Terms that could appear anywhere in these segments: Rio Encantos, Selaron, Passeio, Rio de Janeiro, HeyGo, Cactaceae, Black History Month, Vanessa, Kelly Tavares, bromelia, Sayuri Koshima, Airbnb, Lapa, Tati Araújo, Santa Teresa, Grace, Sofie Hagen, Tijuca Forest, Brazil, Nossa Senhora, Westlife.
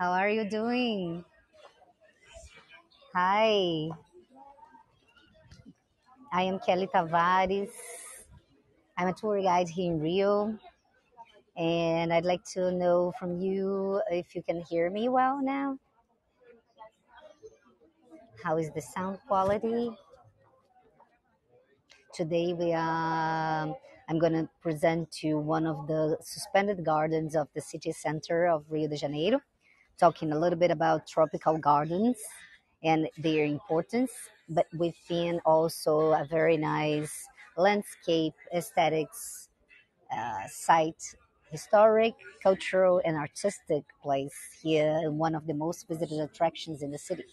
How are you doing? Hi. I am Kelly Tavares. I'm a tour guide here in Rio. And I'd like to know from you if you can hear me well now. How is the sound quality? Today I'm going to present to you one of the suspended gardens of the city center of Rio de Janeiro, talking a little bit about tropical gardens and their importance, but within also a very nice landscape, aesthetics, site, historic, cultural, and artistic place here, one of the most visited attractions in the city.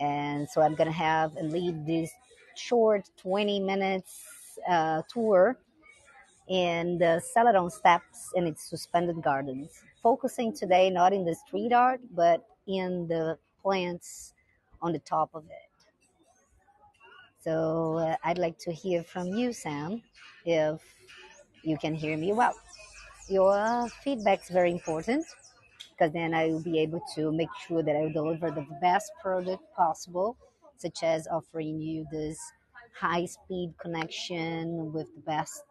And so I'm going to have and lead this short 20 minutes tour in the Selaron steps and its suspended gardens, focusing today not in the street art, but in the plants on the top of it. So I'd like to hear from you, Sam, if you can hear me well. Your feedback's very important, because then I will be able to make sure that I deliver the best product possible, such as offering you this high-speed connection with the best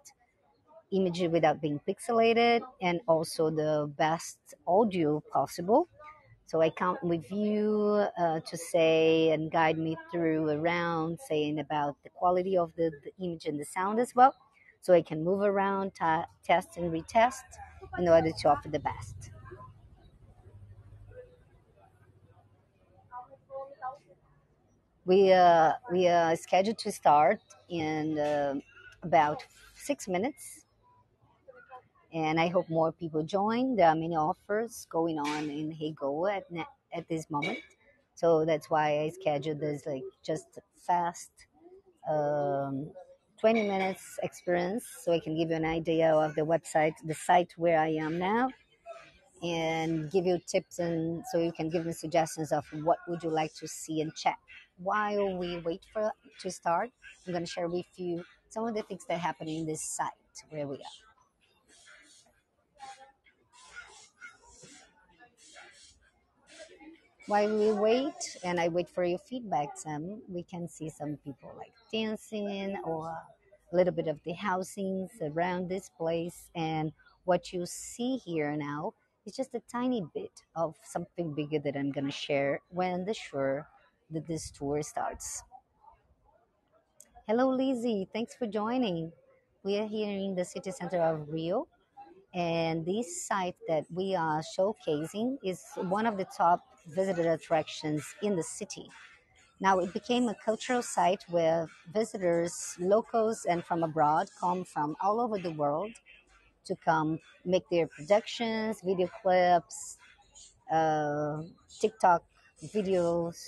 imagery without being pixelated, and also the best audio possible. So I count with you to say and guide me through around, saying about the quality of the image and the sound as well, so I can move around, test and retest in order to offer the best. We are scheduled to start in about 6 minutes, and I hope more people join. There are many offers going on in HeyGo at this moment, so that's why I scheduled this like just fast 20 minutes experience, so I can give you an idea of the website, the site where I am now, and give you tips, and so you can give me suggestions of what would you like to see and check. While we wait for to start, I'm going to share with you some of the things that happen in this site where we are. While we wait, and I wait for your feedback, Sam, we can see some people like dancing or a little bit of the housings around this place. And what you see here now is just a tiny bit of something bigger that I'm going to share when this tour starts. Hello, Lizzie. Thanks for joining. We are here in the city center of Rio, and this site that we are showcasing is one of the top visited attractions in the city. Now, it became a cultural site where visitors, locals, and from abroad come from all over the world to come make their productions, video clips, TikTok videos,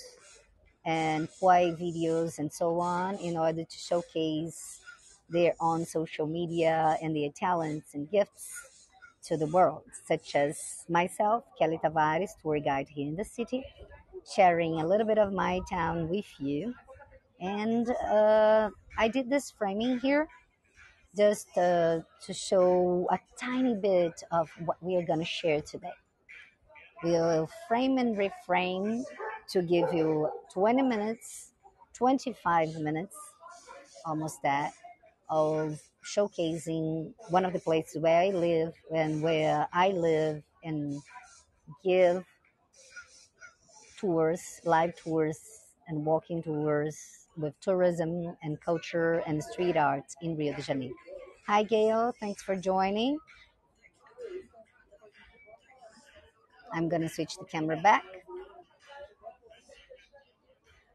and play videos and so on, in order to showcase their own social media and their talents and gifts to the world, such as myself, Kelly Tavares, tour guide here in the city, sharing a little bit of my town with you. And I did this framing here just to show a tiny bit of what we are going to share today. We'll frame and reframe to give you 20 minutes, 25 minutes, almost that, of showcasing one of the places where I live and give tours, live tours and walking tours with tourism and culture and street art in Rio de Janeiro. Hi, Gail. Thanks for joining. I'm going to switch the camera back.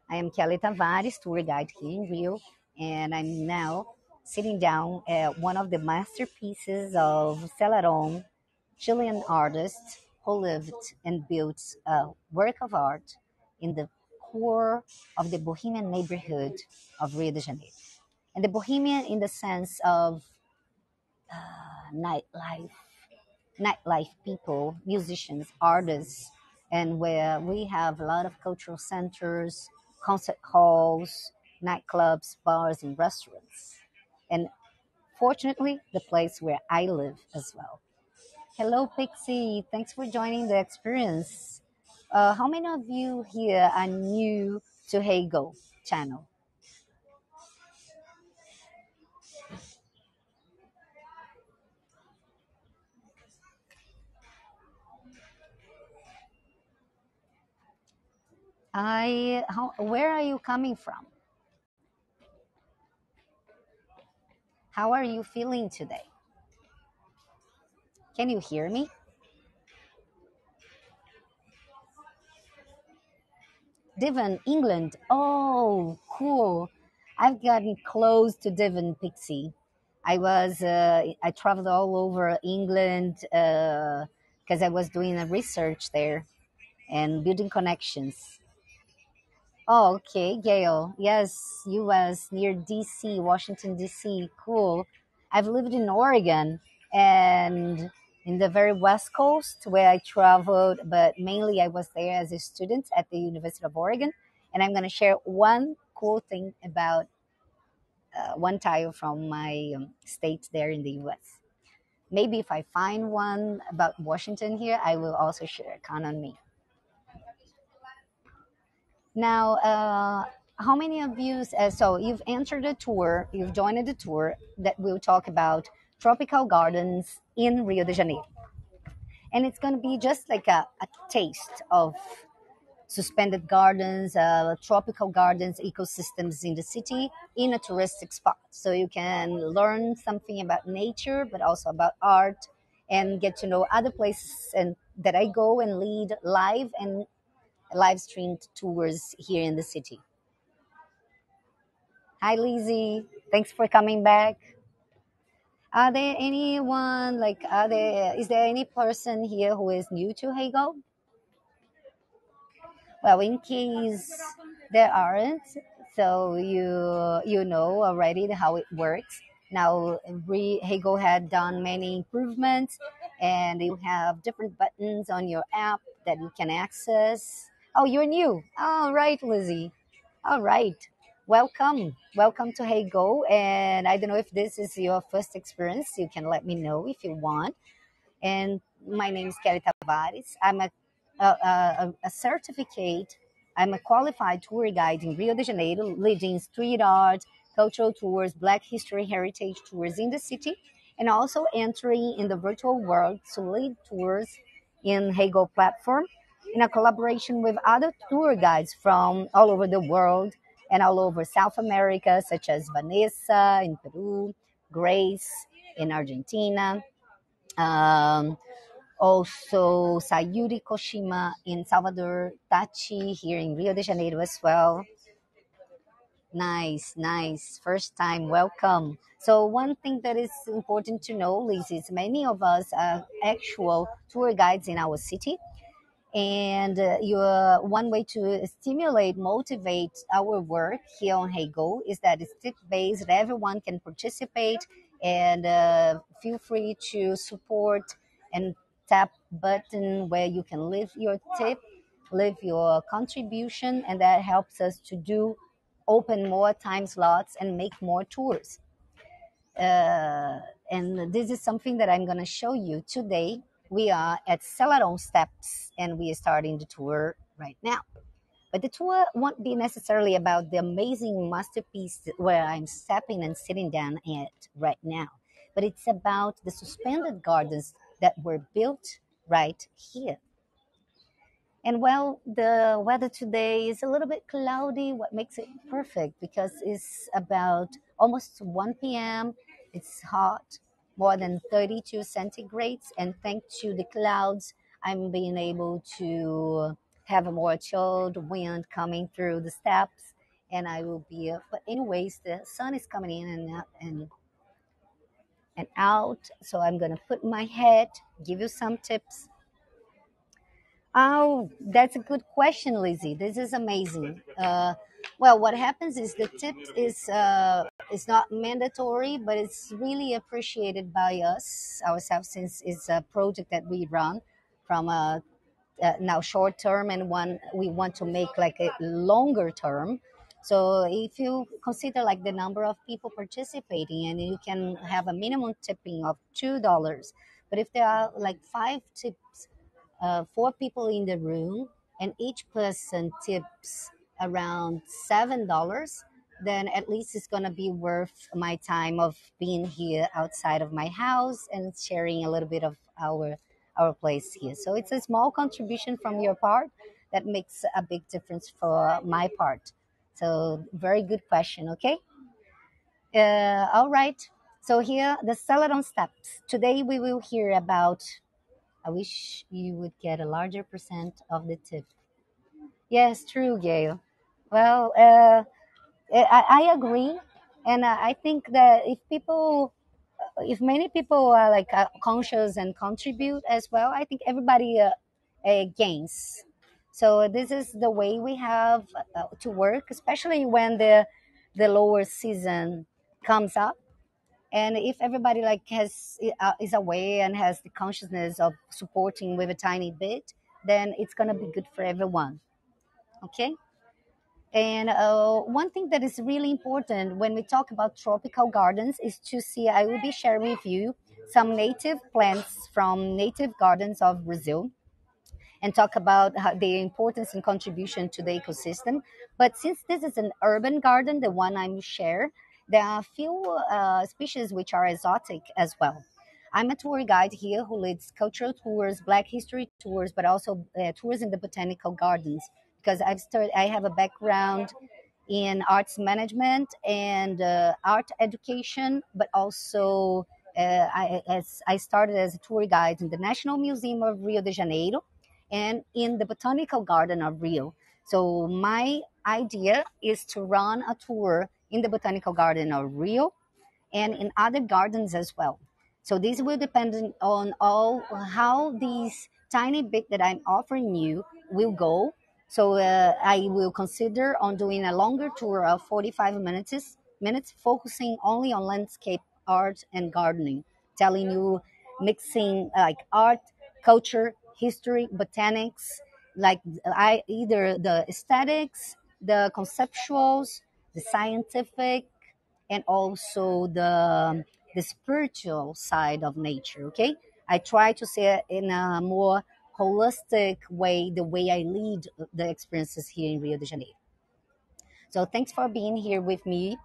I am Kelly Tavares, tour guide here in Rio, and I'm now sitting down at one of the masterpieces of Selaron, Chilean artist who lived and built a work of art in the core of the Bohemian neighborhood of Rio de Janeiro. And the Bohemian in the sense of nightlife people, musicians, artists, and where we have a lot of cultural centers, concert halls, nightclubs, bars, and restaurants. And fortunately, the place where I live as well. Hello, Pixie. Thanks for joining the experience. How many of you here are new to HeyGo channel? Where are you coming from? How are you feeling today? Can you hear me? Devon, England. Oh, cool. I've gotten close to Devon, Pixie. I traveled all over England because I was doing a research there and building connections. Oh, okay, Gail. Yes, U.S., near D.C., Washington, D.C. Cool. I've lived in Oregon and in the very West Coast where I traveled, but mainly I was there as a student at the University of Oregon. And I'm going to share one cool thing about one tile from my state there in the U.S. Maybe if I find one about Washington here, I will also share. Count on me. Now, how many of you, so you've entered a tour, you've joined the tour that will talk about tropical gardens in Rio de Janeiro. And it's going to be just like a taste of suspended gardens, tropical gardens, ecosystems in the city in a touristic spot. So you can learn something about nature, but also about art and get to know other places and that I go and lead live and live-streamed tours here in the city. Hi, Lizzie. Thanks for coming back. Is there any person here who is new to HeyGo? Well, in case there aren't, so you know already how it works. Now, HeyGo had done many improvements, and you have different buttons on your app that you can access. Oh, you're new. All right, Lizzie. All right. Welcome. Welcome to HeyGo. And I don't know if this is your first experience. You can let me know if you want. And my name is Kelly Tavares. I'm I'm a qualified tour guide in Rio de Janeiro, leading street art, cultural tours, Black history, heritage tours in the city, and also entering in the virtual world to lead tours in HeyGo platform, in a collaboration with other tour guides from all over the world and all over South America, such as Vanessa in Peru, Grace in Argentina, also Sayuri Koshima in Salvador, Tati here in Rio de Janeiro as well. Nice, nice. First time, welcome. So one thing that is important to know, Liz, is many of us are actual tour guides in our city. And one way to stimulate, motivate our work here on HeyGo is that it's tip-based, everyone can participate, and feel free to support and tap button where you can leave your tip, leave your contribution, and that helps us to open more time slots and make more tours. And this is something that I'm going to show you today. We are at Selaron Steps, and we are starting the tour right now. But the tour won't be necessarily about the amazing masterpiece where I'm stepping and sitting down at right now. But it's about the suspended gardens that were built right here. And well, the weather today is a little bit cloudy, what makes it perfect, because it's about almost 1 p.m., it's hot, more than 32 centigrades, and thanks to the clouds, I'm being able to have a more chilled wind coming through the steps, and I will be up. But anyways, the sun is coming in and out, so I'm going to put my head, give you some tips. Oh, that's a good question, Lizzie. This is amazing. Well, what happens is the tip is not mandatory, but it's really appreciated by us ourselves, since it's a project that we run from now short term, and one we want to make like a longer term. So if you consider like the number of people participating, and you can have a minimum tipping of $2, But if there are like 4 people in the room and each person tips around $7, then at least it's going to be worth my time of being here outside of my house and sharing a little bit of our place here. So it's a small contribution from your part that makes a big difference for my part. So very good question, okay? All right. So here, the Selaron steps. Today we will hear about, I wish you would get a larger percent of the tip. Yes, true, Gail. Well, I agree. And I think that if many people are like conscious and contribute as well, I think everybody gains. So this is the way we have to work, especially when the lower season comes up. And if everybody like is aware and has the consciousness of supporting with a tiny bit, then it's going to be good for everyone. Okay? And one thing that is really important when we talk about tropical gardens is to see, I will be sharing with you some native plants from native gardens of Brazil and talk about their importance and contribution to the ecosystem. But since this is an urban garden, the one I'm sharing, there are a few species which are exotic as well. I'm a tour guide here who leads cultural tours, Black history tours, but also tours in the botanical gardens, because I have a background in arts management and art education, but also I started as a tour guide in the National Museum of Rio de Janeiro and in the Botanical Garden of Rio. So my idea is to run a tour in the Botanical Garden of Rio and in other gardens as well. So this will depend on how these tiny bit that I'm offering you will go. So I will consider on doing a longer tour of 45 minutes, focusing only on landscape art and gardening, telling you mixing like art, culture, history, botanics, like either the aesthetics, the conceptuals, the scientific, and also the spiritual side of nature, okay? I try to see it in a more holistic way, the way I lead the experiences here in Rio de Janeiro. So thanks for being here with me.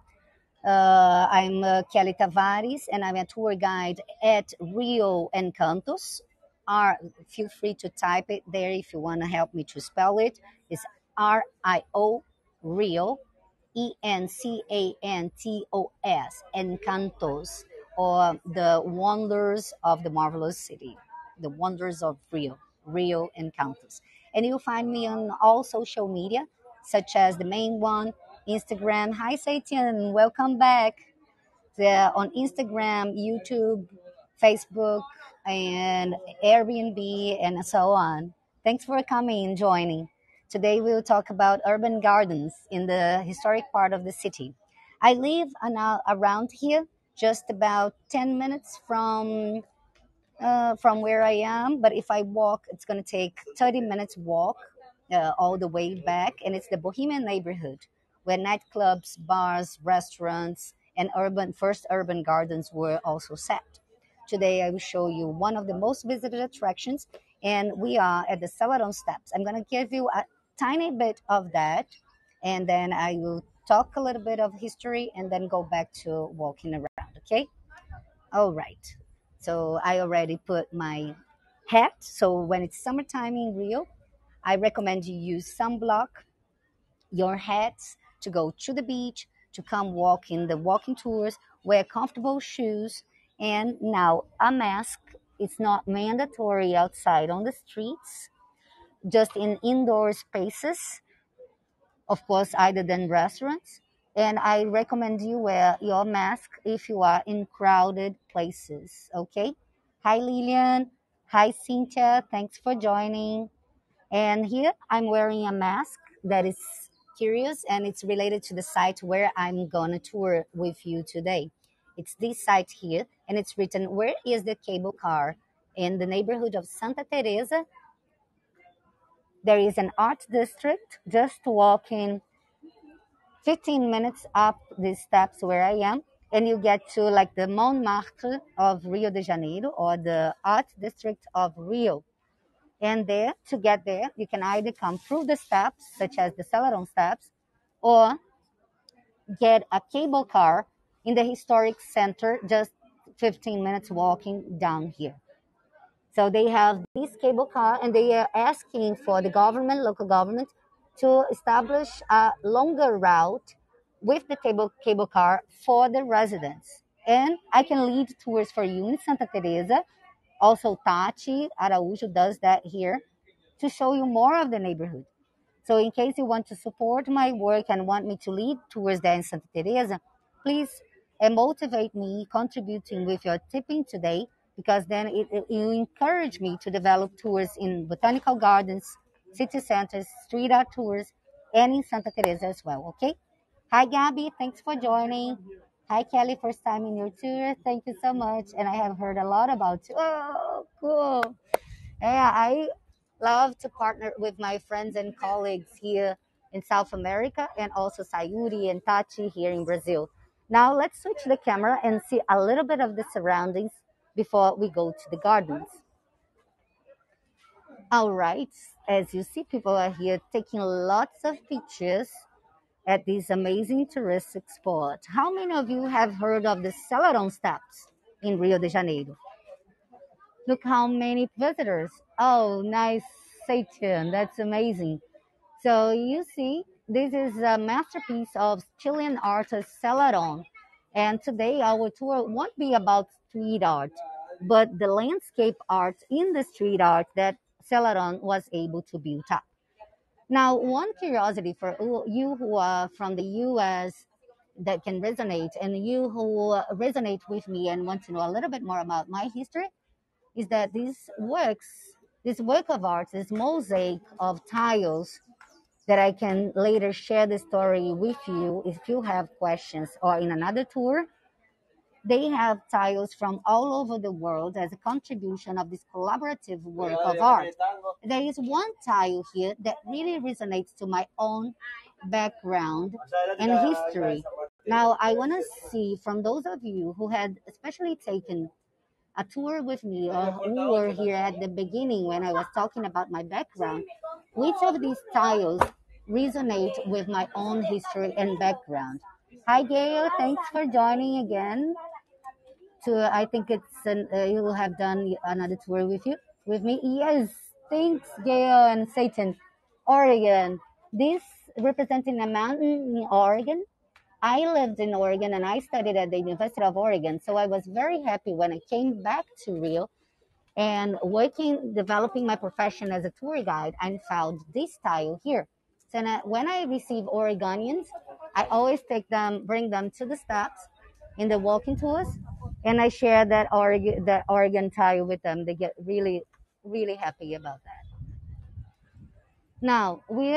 I'm Kelly Tavares, and I'm a tour guide at Rio Encantos. Feel free to type it there if you want to help me to spell it. It's R-I-O, Rio, E-N-C-A-N-T-O-S, Encantos, or the Wonders of the Marvelous City, the Wonders of Rio. Rio Encounters. And you'll find me on all social media, such as the main one, Instagram. Hi, Satan, welcome back. On Instagram, YouTube, Facebook, and Airbnb, and so on. Thanks for coming and joining. Today, we'll talk about urban gardens in the historic part of the city. I live around here, just about 10 minutes from where I am, but if I walk, it's going to take 30 minutes walk all the way back, and it's the Bohemian neighborhood where nightclubs, bars, restaurants, and urban gardens were also set. Today, I will show you one of the most visited attractions, and we are at the Selaron Steps. I'm going to give you a tiny bit of that, and then I will talk a little bit of history and then go back to walking around, okay? All right. So I already put my hat. So when it's summertime in Rio, I recommend you use sunblock, your hats, to go to the beach, to come walk in the walking tours, wear comfortable shoes, and now a mask. It's not mandatory outside on the streets, just in indoor spaces, of course, other than restaurants. And I recommend you wear your mask if you are in crowded places, okay? Hi, Lillian. Hi, Cynthia. Thanks for joining. And here I'm wearing a mask that is curious, and it's related to the site where I'm going to tour with you today. It's this site here, and it's written, "Where is the cable car?" In the neighborhood of Santa Teresa, there is an art district just walking 15 minutes up these steps where I am, and you get to like the Montmartre of Rio de Janeiro or the art district of Rio. And there, to get there, you can either come through the steps, such as the Selaron steps, or get a cable car in the historic center, just 15 minutes walking down here. So they have this cable car, and they are asking for the government, local government, to establish a longer route with the cable car for the residents. And I can lead tours for you in Santa Teresa. Also, Tati Araújo does that here to show you more of the neighborhood. So in case you want to support my work and want me to lead tours there in Santa Teresa, please motivate me contributing with your tipping today, because then you encourage me to develop tours in botanical gardens, city centers, street art tours, and in Santa Teresa as well, okay? Hi, Gabby. Thanks for joining. Hi, Kelly. First time in your tour. Thank you so much. And I have heard a lot about you. Oh, cool. Yeah, I love to partner with my friends and colleagues here in South America, and also Sayuri and Tati here in Brazil. Now, let's switch the camera and see a little bit of the surroundings before we go to the gardens. All right. As you see, people are here taking lots of pictures at this amazing touristic spot. How many of you have heard of the Selaron steps in Rio de Janeiro? Look how many visitors. Oh, nice, Satan, that's amazing. So you see, this is a masterpiece of Chilean artist Selaron. And today our tour won't be about street art, but the landscape art in the street art that Selaron was able to build up. Now, one curiosity for you who are from the U.S. that can resonate, and you who resonate with me and want to know a little bit more about my history, is that this work of art, this mosaic of tiles that I can later share the story with you if you have questions or in another tour, they have tiles from all over the world as a contribution of this collaborative work of art. There is one tile here that really resonates to my own background and history. Now, I want to see from those of you who had especially taken a tour with me or who were here at the beginning when I was talking about my background, which of these tiles resonate with my own history and background. Hi, Gail. Thanks for joining again. I think you will have done another tour with me. Yes, thanks, Gail and Satan. Oregon. This representing a mountain in Oregon. I lived in Oregon and I studied at the University of Oregon. So I was very happy when I came back to Rio and developing my profession as a tour guide, and found this tile here. So when I receive Oregonians, I always bring them to the steps in the walking tours, and I share that Oregon tile with them. They get really, really happy about that. Now, we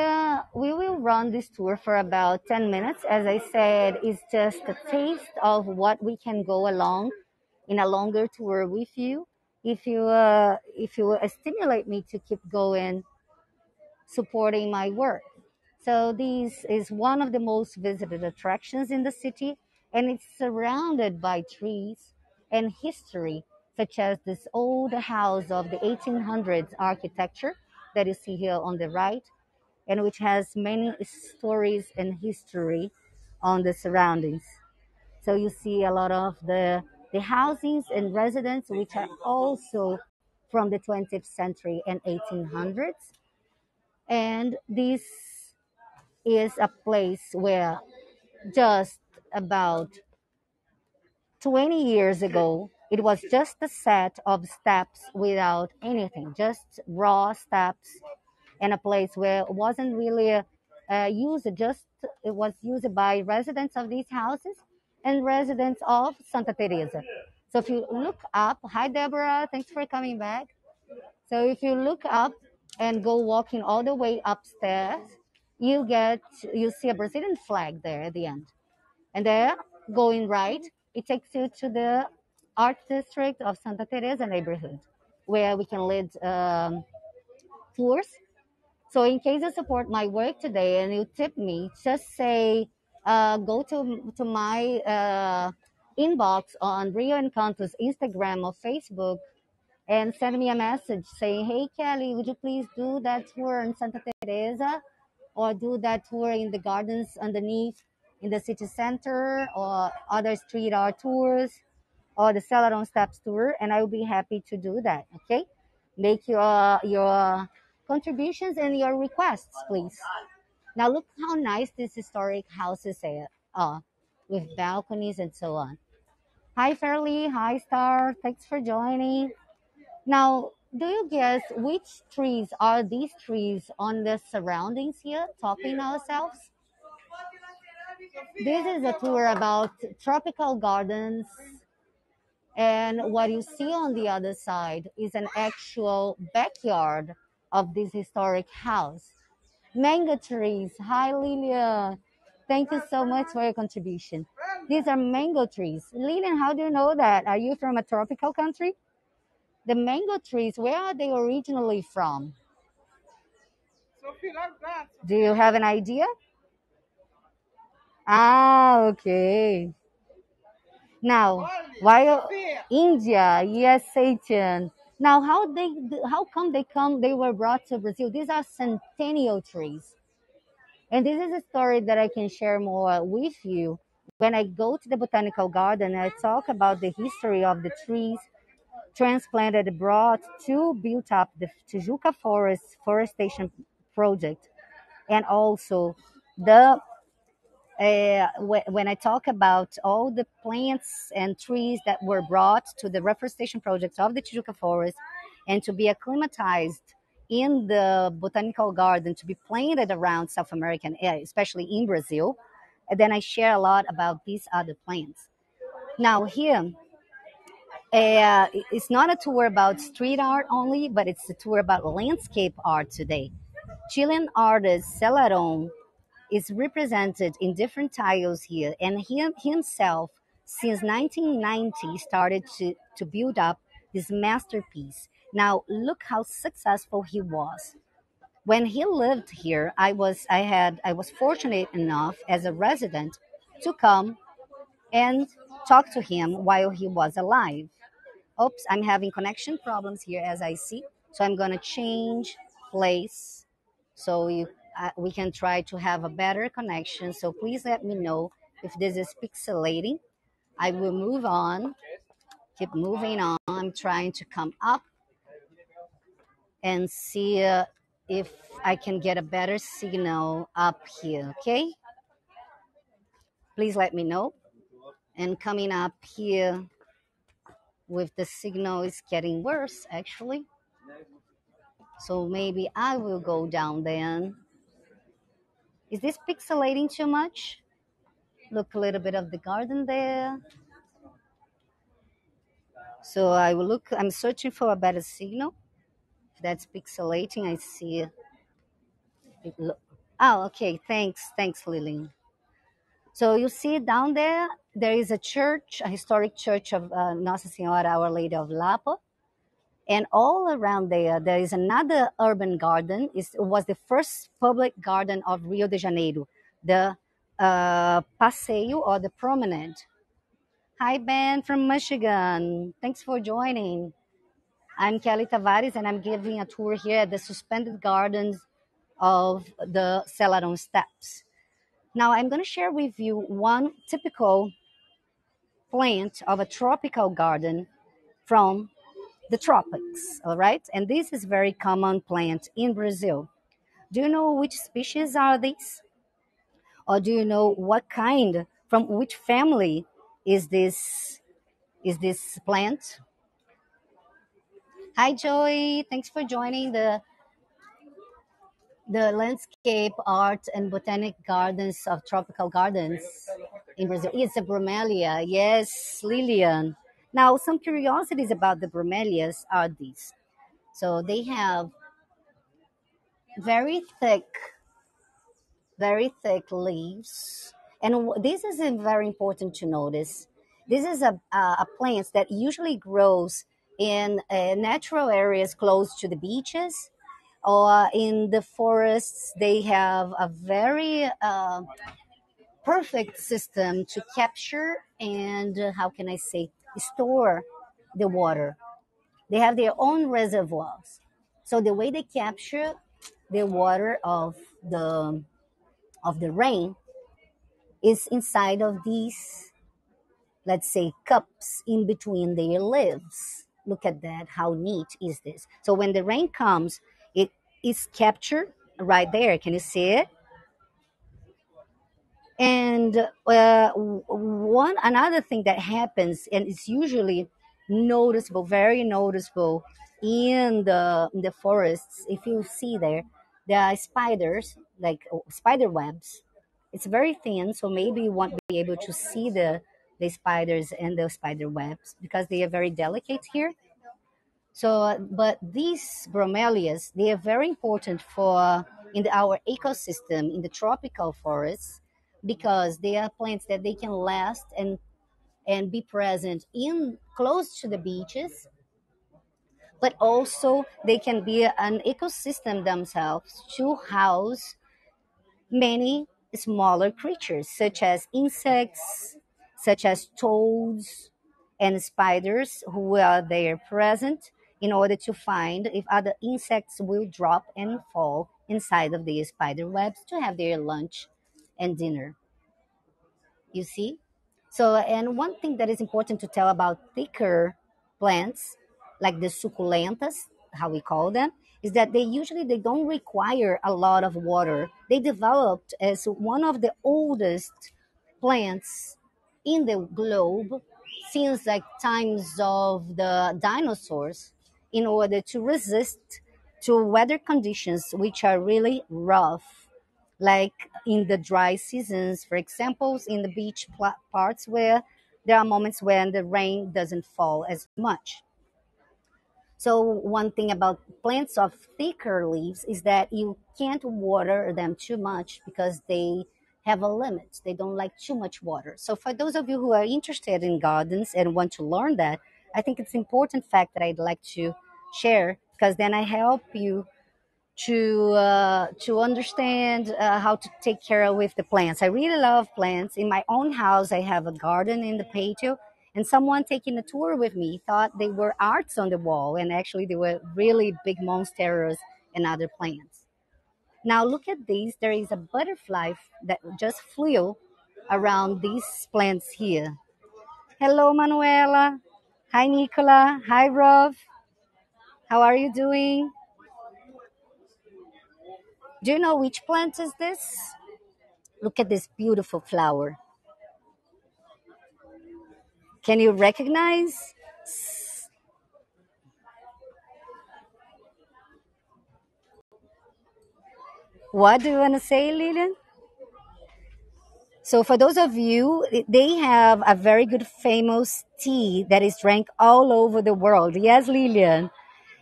will run this tour for about 10 minutes. As I said, it's just a taste of what we can go along in a longer tour with you. If you stimulate me to keep going, supporting my work. So this is one of the most visited attractions in the city, and it's surrounded by trees and history, such as this old house of the 1800s architecture that you see here on the right, and which has many stories and history on the surroundings. So you see a lot of the housings and residences, which are also from the 20th century and 1800s. And this is a place where just about 20 years ago, it was just a set of steps without anything, just raw steps, and a place where it wasn't really used, it was used by residents of these houses and residents of Santa Teresa. So if you look up, hi Deborah, thanks for coming back. So if you look up and go walking all the way upstairs, you see a Brazilian flag there at the end. And there, going right, it takes you to the art district of Santa Teresa neighborhood, where we can lead tours. So in case you support my work today and you tip me, just say, go to my inbox on Rio Encantos Instagram or Facebook and send me a message saying, hey, Kelly, would you please do that tour in Santa Teresa or do that tour in the gardens underneath in the city center or other street art tours or the Selaron Steps tour, and I will be happy to do that, okay? Make your contributions and your requests, please. Now look how nice these historic houses are with balconies and so on. Hi, Fairly. Hi, Star. Thanks for joining. Now, do you guess which trees are these trees on the surroundings here, topping ourselves? This is a tour about tropical gardens. And what you see on the other side is an actual backyard of this historic house. Mango trees. Hi, Lilia. Thank you so much for your contribution. These are mango trees. Lilian, how do you know that? Are you from a tropical country? The mango trees, where are they originally from? Do you have an idea? Ah, okay. Now, while India, yes, Satan. Now, how come they were brought to Brazil? These are centennial trees. And this is a story that I can share more with you when I go to the botanical garden and I talk about the history of the trees transplanted abroad to build up the Tijuca Forest forestation project. And also the when I talk about all the plants and trees that were brought to the reforestation projects of the Tijuca Forest and to be acclimatized in the botanical garden to be planted around South American area, especially in Brazil. And then I share a lot about these other plants. Now here, it's not a tour about street art only, but it's a tour about landscape art today. Chilean artist Selaron is represented in different tiles here, and he himself, since 1990, started to build up this masterpiece. Now look how successful he was. When he lived here, I was fortunate enough as a resident to come and talk to him while he was alive. Oops, I'm having connection problems here as I see, so I'm gonna change place so we can try to have a better connection. So please let me know if this is pixelating. I will move on, keep moving on. I'm trying to come up and see if I can get a better signal up here, okay? Please let me know. And coming up here with the signal is getting worse, actually. So maybe I will go down then. Is this pixelating too much? Look a little bit of the garden there. So I will look, I'm searching for a better signal. If that's pixelating, I see it. Oh, okay, thanks Lillian. So you see down there, there is a church, a historic church of Nossa Senhora, Our Lady of Lapa. And all around there, there is another urban garden. It was the first public garden of Rio de Janeiro, the Passeio or the Promenade. Hi, Ben from Michigan. Thanks for joining. I'm Kelly Tavares, and I'm giving a tour here at the suspended gardens of the Selaron Steps. Now, I'm going to share with you one typical plant of a tropical garden from the tropics, all right? And this is a very common plant in Brazil. Do you know which species are these? Or do you know what kind, from which family is this plant? Hi, Joey. Thanks for joining the landscape art and botanic gardens of tropical gardens in Brazil. It's a bromelia. Yes, Lillian. Now, some curiosities about the bromelias are these. So they have very thick leaves. And this is very important to notice. This is a plant that usually grows in natural areas close to the beaches or in the forests. They have a very perfect system to capture and, how can I say, store the water. They have their own reservoirs. So the way they capture the water of the rain is inside of these, let's say, cups in between their leaves. Look at that, how neat is this? So when the rain comes, it is captured right there. Can you see it? And another thing that happens, and it's usually noticeable, very noticeable in the forests, if you see there are spiders, like spider webs. It's very thin, so maybe you won't be able to see the spiders and the spider webs because they are very delicate here. So, but these bromelias, they are very important for our ecosystem in the tropical forests because they are plants that they can last and be present close to the beaches, but also they can be an ecosystem themselves to house many smaller creatures such as insects, such as toads and spiders who are there present in order to find if other insects will drop and fall inside of the spider webs to have their lunch and dinner. You see? So, and one thing that is important to tell about thicker plants, like the succulentas, how we call them, is that they don't require a lot of water. They developed as one of the oldest plants in the globe since like times of the dinosaurs in order to resist to weather conditions which are really rough. Like in the dry seasons, for example, in the beach parts where there are moments when the rain doesn't fall as much. So one thing about plants of thicker leaves is that you can't water them too much because they have a limit. They don't like too much water. So for those of you who are interested in gardens and want to learn that, I think it's an important fact that I'd like to share because then I help you to understand how to take care with the plants. I really love plants. In my own house, I have a garden in the patio, and someone taking a tour with me thought they were arts on the wall, and actually they were really big monsteras and other plants. Now look at these. There is a butterfly that just flew around these plants here. Hello, Manuela. Hi, Nicola. Hi, Rob. How are you doing? Do you know which plant is this? Look at this beautiful flower. Can you recognize? What do you want to say, Lilian? So for those of you, they have a very good famous tea that is drank all over the world. Yes, Lilian.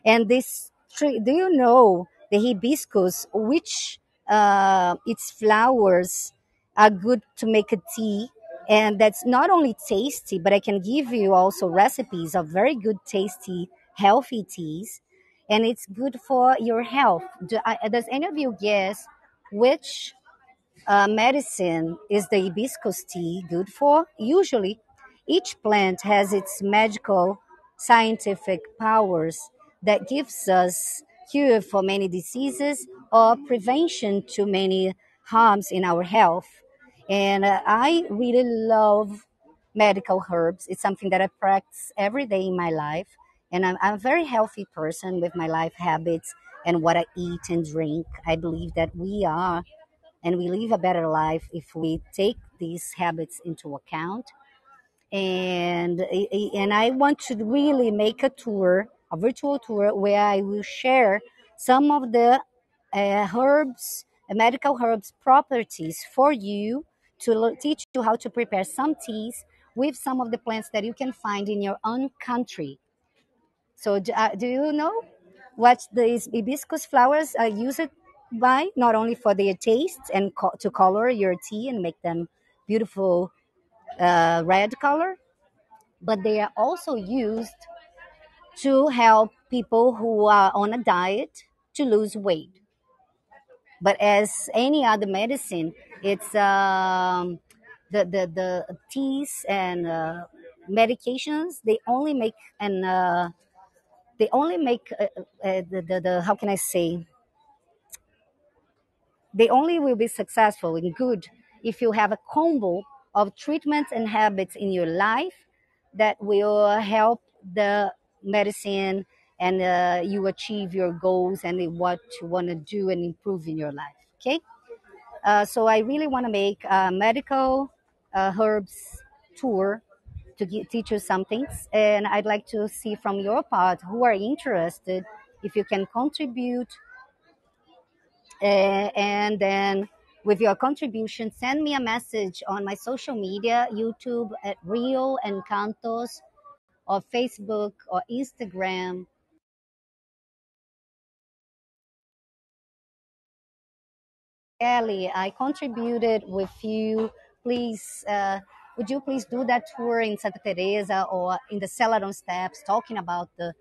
And this tree, do you know the hibiscus, which its flowers are good to make a tea, and that's not only tasty, but I can give you also recipes of very good, tasty, healthy teas, and it's good for your health. Does any of you guess which medicine is the hibiscus tea good for? Usually, each plant has its magical scientific powers that gives us cure for many diseases or prevention to many harms in our health. And I really love medical herbs. It's something that I practice every day in my life. And I'm a very healthy person with my life habits and what I eat and drink. I believe that we are and we live a better life if we take these habits into account. And I want to really make a virtual tour where I will share some of the herbs, medical herbs properties for you to teach you how to prepare some teas with some of the plants that you can find in your own country. So do you know what these hibiscus flowers are used by? Not only for their taste and to color your tea and make them beautiful red color, but they are also used to help people who are on a diet to lose weight. But as any other medicine, it's the teas and medications, they only make an the how can I say, they only will be successful and good if you have a combo of treatments and habits in your life that will help the medicine and you achieve your goals and what you want to do and improve in your life, okay? So I really want to make a medical herbs tour to teach you some things. And I'd like to see from your part who are interested, if you can contribute. And then with your contribution, send me a message on my social media, YouTube at Rio Encantos, or Facebook or Instagram. Kelly, I contributed with you. Please, would you please do that tour in Santa Teresa or in the Selaron Steps, talking about the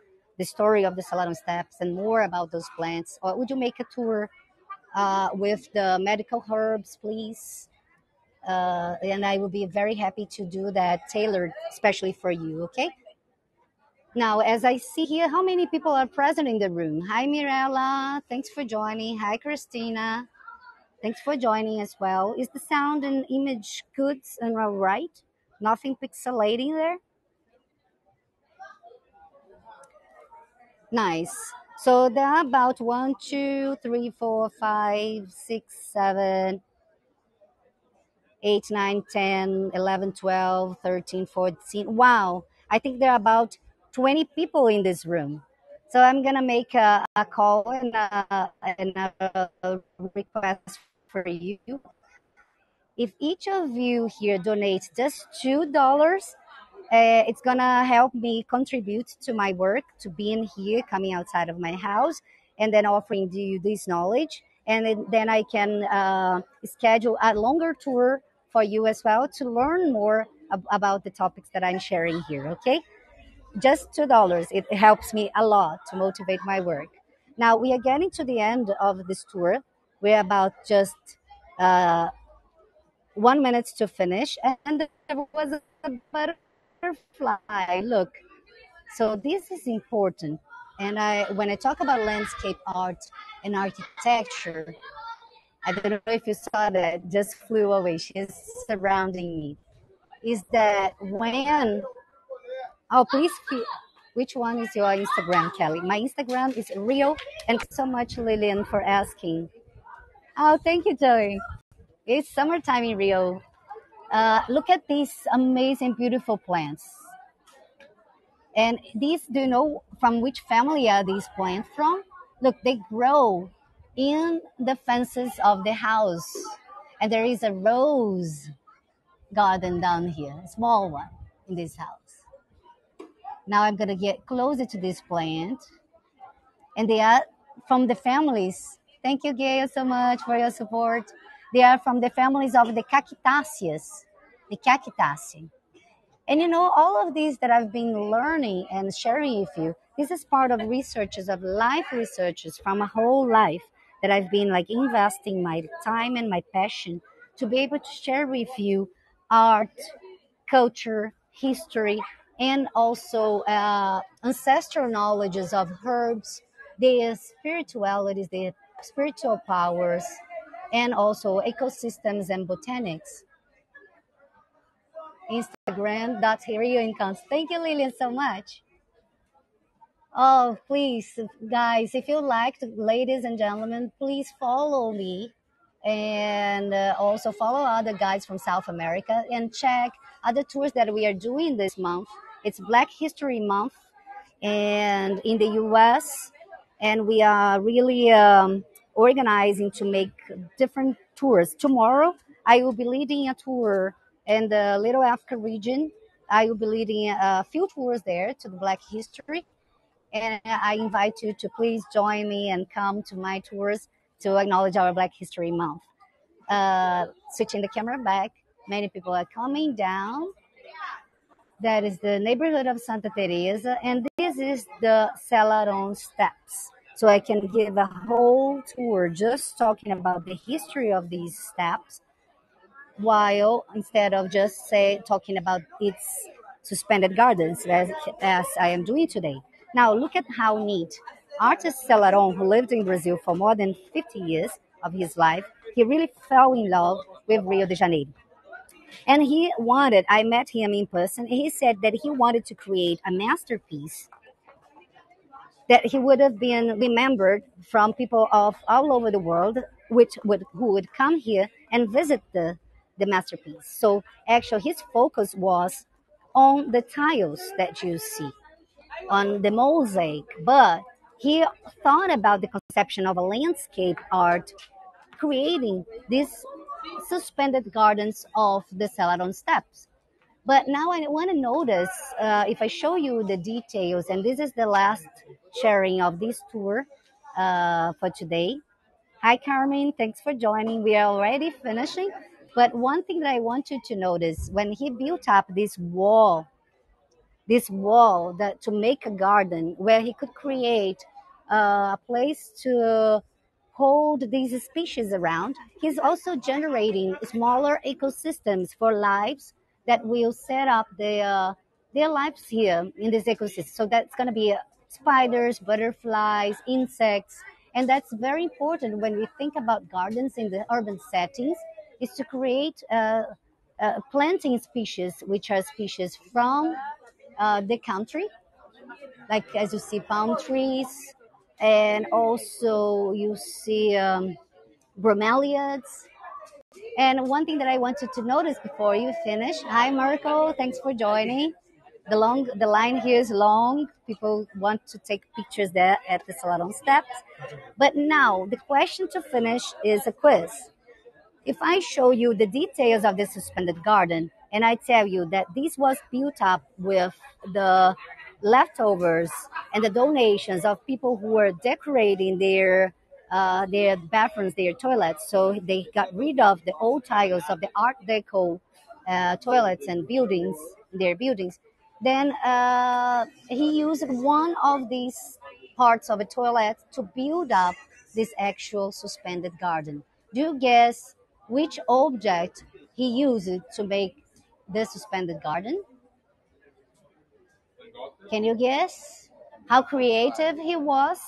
story of the Selaron Steps and more about those plants? Or would you make a tour with the medical herbs, please? And I will be very happy to do that, tailored especially for you, okay? Now, as I see here, how many people are present in the room? Hi, Mirella. Thanks for joining. Hi, Christina. Thanks for joining as well. Is the sound and image good and all right? Nothing pixelating there? Nice. So there are about 1, 2, 3, 4, 5, 6, 7, 8, 9, 10, 11, 12, 13, 14. Wow. I think there are about 20 people in this room. So I'm going to make a call and a request for you. If each of you here donates just $2, it's going to help me contribute to my work, to being here, coming outside of my house, and then offering you this knowledge. And then I can schedule a longer tour for you as well to learn more about the topics that I'm sharing here, okay? Just $2. It helps me a lot to motivate my work. Now, we are getting to the end of this tour. We're about just 1 minute to finish. And there was a butterfly. Look. So this is important. And when I talk about landscape art and architecture, I don't know if you saw that, it just flew away. She is surrounding me. Is that when... Oh, please, which one is your Instagram, Kelly? My Instagram is Rio, and so much, Lillian, for asking. Oh, thank you, Joey. It's summertime in Rio. Look at these amazing, beautiful plants. And these, do you know from which family are these plants from? Look, they grow in the fences of the house. And there is a rose garden down here, a small one in this house. Now I'm going to get closer to this plant. And they are from the families. Thank you, Gail, so much for your support. They are from the families of the Cactaceae, the Cactaceae. And you know, all of these that I've been learning and sharing with you, this is part of researches, of life researches from a whole life that I've been like investing my time and my passion to be able to share with you art, culture, history, and also ancestral knowledges of herbs, their spiritualities, their spiritual powers, and also ecosystems and botanics. Instagram.RioEncantos. Thank you, Lillian, so much. Oh, please, guys, if you like, ladies and gentlemen, please follow me and also follow other guides from South America and check other tours that we are doing this month. It's Black History Month and in the U.S. and we are really organizing to make different tours. Tomorrow, I will be leading a tour in the Little Africa region. I will be leading a few tours there to the Black History. And I invite you to please join me and come to my tours to acknowledge our Black History Month. Switching the camera back. Many people are coming down. That is the neighborhood of Santa Teresa, and this is the Selaron Steps. So I can give a whole tour just talking about the history of these steps while instead of just talking about its suspended gardens as I am doing today. Now look at how neat. Artist Selaron, who lived in Brazil for more than 50 years of his life, he really fell in love with Rio de Janeiro. And he wanted, I met him in person, he said that he wanted to create a masterpiece that he would have been remembered from people of all over the world who would come here and visit the masterpiece. So actually his focus was on the tiles that you see, on the mosaic, but he thought about the conception of a landscape art, creating these suspended gardens of the Selaron steps. But now I want to notice, if I show you the details, and this is the last sharing of this tour for today. Hi, Carmen. Thanks for joining. We are already finishing. But one thing that I want you to notice, when he built up this wall that to make a garden where he could create a place to hold these species around, he's also generating smaller ecosystems for lives that will set up their lives here in this ecosystem. So that's going to be spiders, butterflies, insects, and that's very important when we think about gardens in the urban settings, is to create planting species, which are species from the country, like as you see palm trees, and also you see bromeliads. And one thing that I wanted to notice before you finish, hi Marco, thanks for joining. The line here is long. People want to take pictures there at the Selaron steps. But now the question to finish is a quiz. If I show you the details of the suspended garden, and I tell you that this was built up with the leftovers and the donations of people who were decorating their bathrooms, their toilets. So they got rid of the old tiles of the Art Deco toilets and buildings, their buildings. Then he used one of these parts of a toilet to build up this actual suspended garden. Do you guess which object he used to make the suspended garden? Can you guess how creative he was?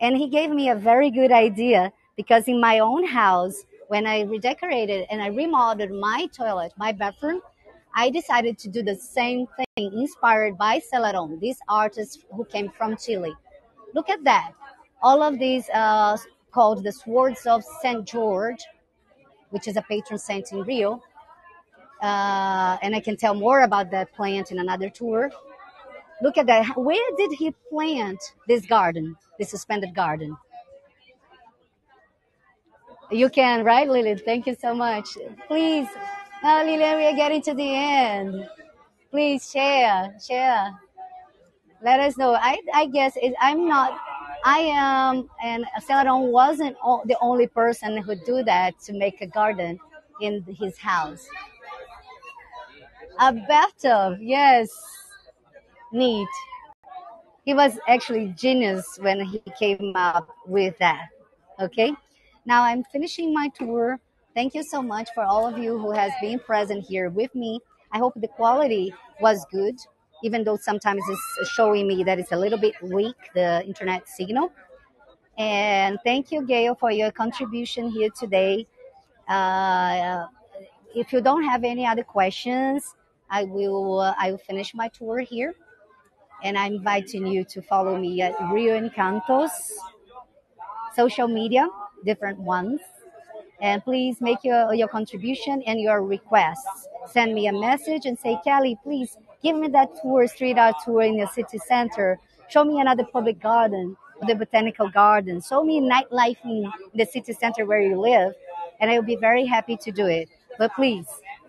And he gave me a very good idea, because in my own house, when I redecorated and I remodeled my toilet, my bathroom, I decided to do the same thing, inspired by Selaron, this artist who came from Chile. Look at that. All of these called the Swords of St. George, which is a patron saint in Rio. And I can tell more about that plant in another tour. Look at that. Where did he plant this garden, this suspended garden? You can, right, Lilith? Thank you so much. Please. Now, Lillian, we are getting to the end. Please share. Let us know. I guess I am, and Selaron wasn't the only person who do that to make a garden in his house. A bathtub, yes. Neat. He was actually genius when he came up with that. Okay? Now I'm finishing my tour. Thank you so much for all of you who has been present here with me. I hope the quality was good, even though sometimes it's showing me that it's a little bit weak, the internet signal. And thank you, Gail, for your contribution here today. If you don't have any other questions, I will finish my tour here. And I'm inviting you to follow me at Rio Encantos, social media, different ones. And please make your contribution and your requests. Send me a message and say, Kelly, please give me that tour, street art tour in the city center. Show me another public garden, the botanical garden. Show me nightlife in the city center where you live. And I will be very happy to do it. But please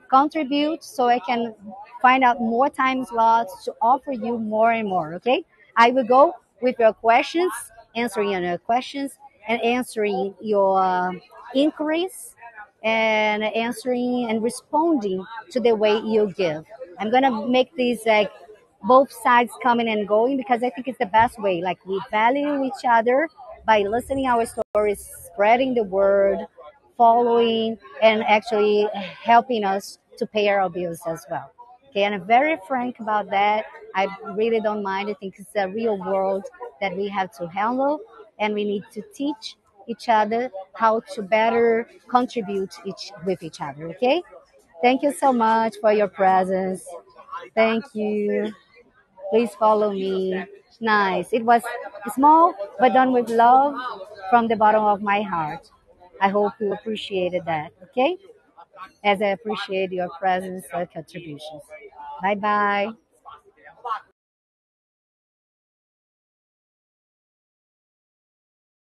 contribute so I can find out more time slots to offer you more and more, okay? I will go with your questions, answering your questions and answering your inquiries and answering and responding to the way you give. I'm going to make these like both sides coming and going, because I think it's the best way. Like, we value each other by listening our stories, spreading the word, following and actually helping us to pay our bills as well. Okay, and I'm very frank about that. I really don't mind. I think it's a real world that we have to handle, and we need to teach each other how to better contribute with each other, okay? Thank you so much for your presence. Thank you. Please follow me. Nice. It was small, but done with love from the bottom of my heart. I hope you appreciated that, okay? As I appreciate your presence and contributions. Bye-bye.